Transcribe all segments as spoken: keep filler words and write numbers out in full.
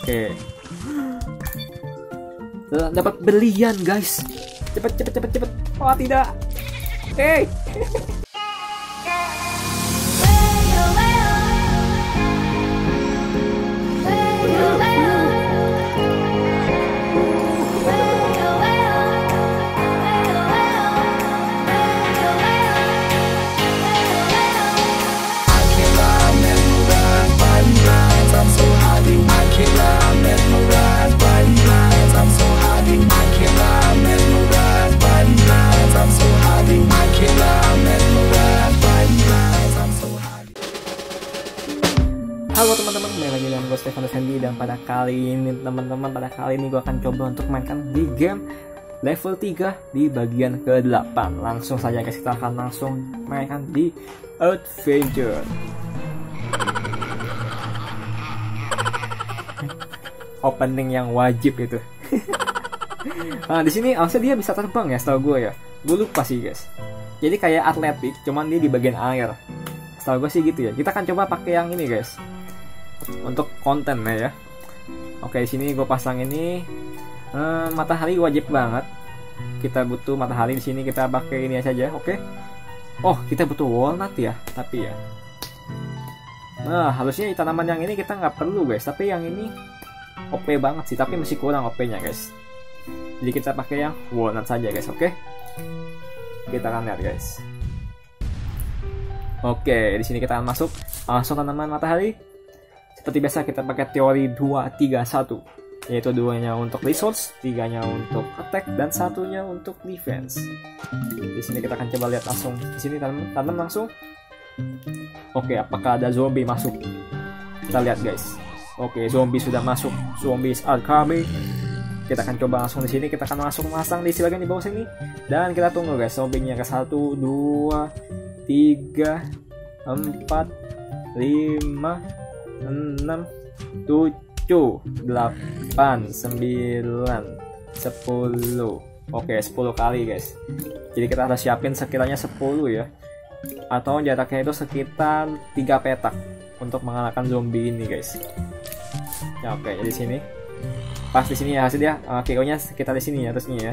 Oke. Dapat berlian, guys. Cepat, cepat, cepat, cepat. Oh, tidak. Hey. Halo teman-teman, kembali lagi dengan gue Stefan Sandy, dan pada kali ini teman-teman, pada kali ini gue akan coba untuk mainkan di game level tiga di bagian ke delapan. Langsung saja guys, kita akan langsung mainkan di Adventure. Opening yang wajib itu. Nah, di sini harusnya dia bisa terbang ya, setahu gue ya. Gue lupa sih guys. Jadi kayak atletik, cuman dia di bagian air. Setahu gue sih gitu ya. Kita akan coba pakai yang ini guys. Untuk kontennya ya. Oke, di sini gue pasang ini eh, matahari wajib banget. Kita butuh matahari di sini, kita pakai ini saja, oke? Oh, kita butuh walnut ya, tapi ya. Nah, harusnya tanaman yang ini kita nggak perlu guys, tapi yang ini O P banget sih, tapi masih kurang O P-nya guys. Jadi kita pakai yang walnut saja guys, oke? Kita akan lihat guys. Oke, di sini kita akan masuk langsung tanaman matahari. Seperti biasa kita pakai teori dua tiga satu, yaitu duanya untuk resource, tiganya untuk attack, dan satunya untuk defense. Di sini kita akan coba lihat langsung. Di sini tanam, tanam langsung. Oke, apakah ada zombie masuk? Kita lihat guys. Oke, zombie sudah masuk. Zombies are coming. Kita akan coba langsung di sini. Kita akan langsung masang di bagian di bawah sini. Dan kita tunggu guys. Zombinya ke satu, dua, tiga, empat, lima, enam, tujuh, delapan, sembilan, sepuluh. Oke, sepuluh kali guys. Jadi kita harus siapin sekiranya sepuluh ya. Atau jaraknya itu sekitar tiga petak untuk mengalahkan zombie ini guys. Ya oke, jadi sini. Pas di sini ya hasilnya. Oke, kayaknya sekitar di sini ya, terus ini ya.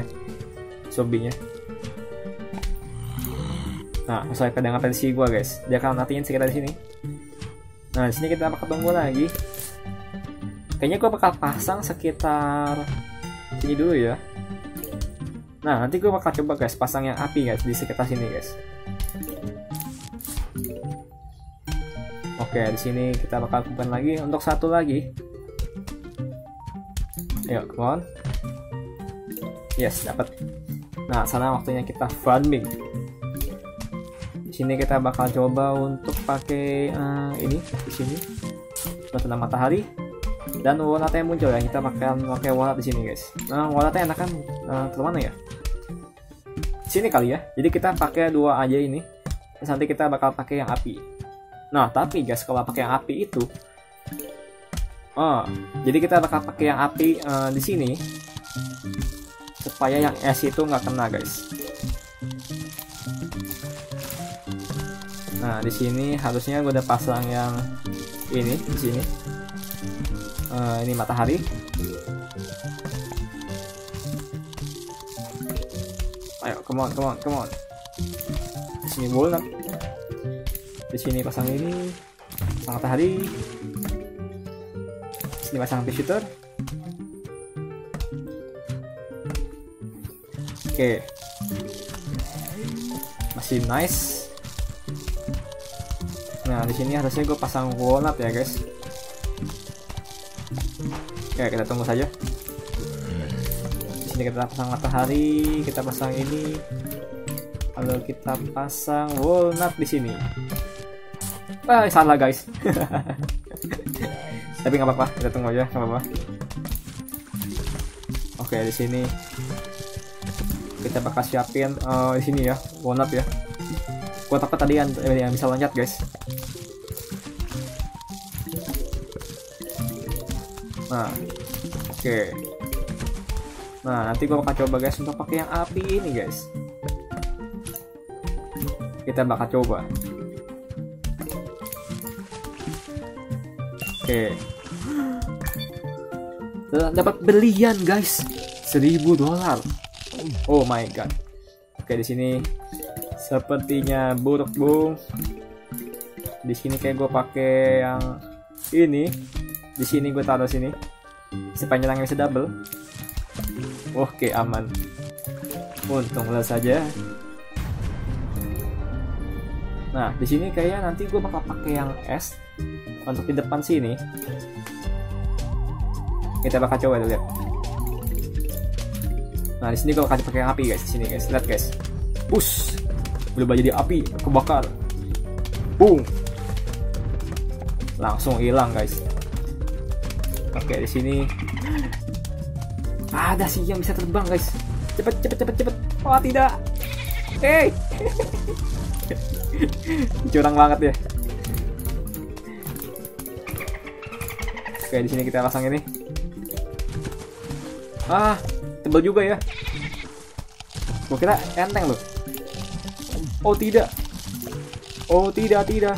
Zombinya. Nah, sesuai pegangan pensi gua guys. Dia akan matiin sekitar di sini. Nah, di sini kita ketemu lagi. Kayaknya gue bakal pasang sekitar sini dulu ya. Nah, nanti gue bakal coba guys pasang yang api guys di sekitar sini guys. Oke, di sini kita bakal kumpulkan lagi untuk satu lagi. Ayo, come on. Yes, dapat. Nah, sana waktunya kita farming. Sini kita bakal coba untuk pakai uh, ini di sini tanaman matahari dan walnutnya muncul ya, kita pakai pakai walnut di sini guys. Nah, walnutnya enakan uh, termana ya? Sini kali ya. Jadi kita pakai dua aja ini. Terus nanti kita bakal pakai yang api. Nah, tapi guys kalau pakai yang api itu, uh, jadi kita bakal pakai yang api uh, di sini supaya yang es itu nggak kena guys. Nah, di sini harusnya gue udah pasang yang ini di sini. Uh, ini matahari. Ayo, come on, come on, come on. Di sini bulan. Di sini pasang ini. Pasang matahari. Di sini pasang pea shooter. Oke. Okay. Masih nice. Nah, di sini harusnya gue pasang walnut ya guys. Oke, kita tunggu saja. Di sini kita pasang matahari, kita pasang ini. Lalu kita pasang walnut di sini. Ah, salah guys. Tapi nggak apa-apa, kita tunggu aja, nggak apa-apa. Oke, di sini kita bakal siapin uh, di sini ya walnut ya. Gue takut tadi yang, yang bisa loncat guys. Nah, oke. Okay. Nah, nanti gue bakal coba guys untuk pakai yang api ini guys. Kita bakal coba. Oke. Okay. dapat belian guys, seribu dolar. Oh my god. Oke, di sini sepertinya buruk bung. Di sini kayak gue pakai yang ini. Di sini gue taruh sini. Sepanjang yang bisa double. Oke, aman. Untunglah saja. Nah, di sini kayaknya nanti gue bakal pakai yang es untuk di depan sini. Kita bakal coba lihat. Nah, di sini gue bakal pakai api guys, di sini guys. Lihat guys. Push. Berubah jadi api, kebakar. Boom. Langsung hilang guys. Oke, di sini ada sih yang bisa terbang guys. Cepet cepet cepet cepet. Oh, tidak. Hey. Curang banget ya. Oke, di sini kita pasang ini. Ah, tebal juga ya. Gua kira enteng loh. Oh tidak. Oh tidak tidak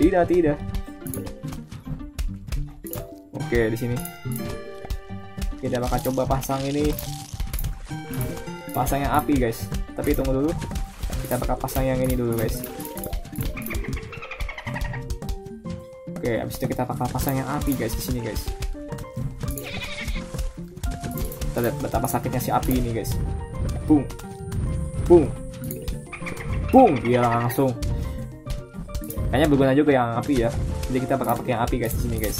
tidak tidak. Oke, di sini kita bakal coba pasang ini. Pasang yang api guys. Tapi tunggu dulu. Kita bakal pasang yang ini dulu guys. Oke, abis itu kita bakal pasang yang api guys di sini guys. Kita lihat betapa sakitnya si api ini guys. Bung, bung, bung, dia langsung. Kayaknya berguna juga yang api ya. Jadi kita bakal pakai yang api guys di sini guys.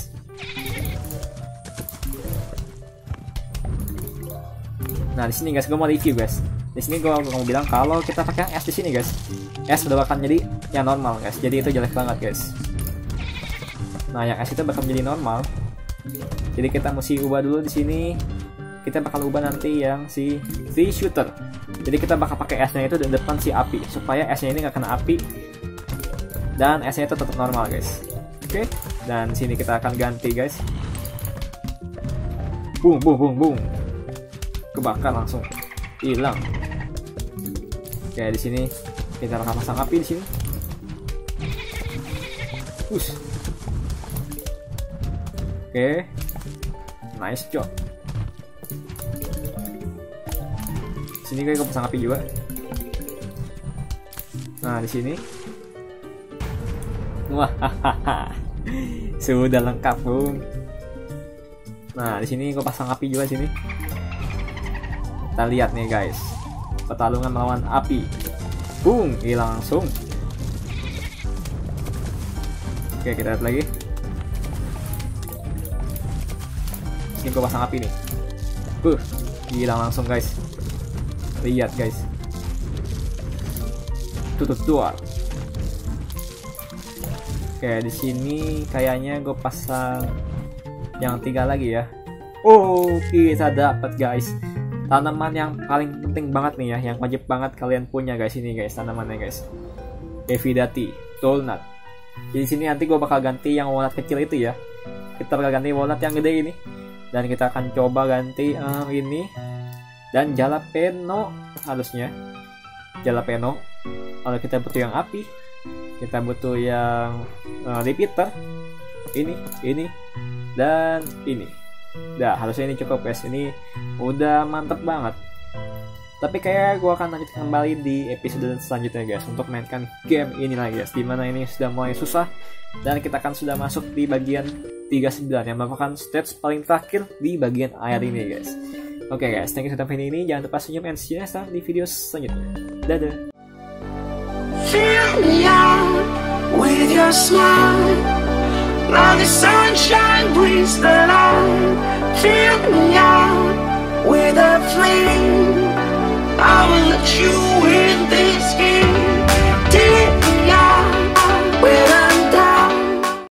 Nah, di sini guys, gue mau review guys. Di sini gue mau bilang kalau kita pakai yang es di sini guys, es udah bakal jadi yang normal guys, jadi itu jelek banget guys. Nah, yang es itu bakal menjadi normal, jadi kita mesti ubah dulu di sini. Kita bakal ubah nanti yang si si shooter, jadi kita bakal pakai esnya itu di depan si api supaya esnya ini nggak kena api dan esnya itu tetap normal guys. Oke, dan sini kita akan ganti guys. Bung bung bung bung, kebakar langsung hilang. Oke, di sini kita bakal pasang api di sini. Push. Oke, nice job. Di sini gue pasang api juga. Nah, di sini, wah, sudah lengkap bung. Nah, di sini gue pasang api juga di sini. Kita lihat nih guys, pertarungan melawan api. Boom, hilang langsung. Oke, kita lihat lagi. Sini gue pasang api nih. Buh, hilang langsung guys. Lihat guys, tutup dua. Oke, di sini kayaknya gue pasang yang tiga lagi ya. Oh, kita dapat guys. Tanaman yang paling penting banget nih ya, yang wajib banget kalian punya guys, ini guys tanamannya guys, Evidati Walnut. Jadi sini nanti gue bakal ganti yang walnut kecil itu ya, kita bakal ganti walnut yang gede ini, dan kita akan coba ganti um, ini dan jalapeno harusnya, jalapeno. Kalau kita butuh yang api, kita butuh yang uh, repeater, ini, ini, dan ini. Nah, harusnya ini cukup guys, ini udah mantep banget. Tapi kayak gue akan lanjut kembali di episode selanjutnya guys, untuk mainkan game ini lagi guys, dimana ini sudah mulai susah. Dan kita akan sudah masuk di bagian tiga puluh sembilan yang merupakan stage paling terakhir di bagian air ini guys. Oke okay, guys, thank you sudah video ini. Jangan lupa senyum and see you next time di video selanjutnya. Dadah. Fill me out with your smile. Now the sunshine brings the light. Fill me out with a flame.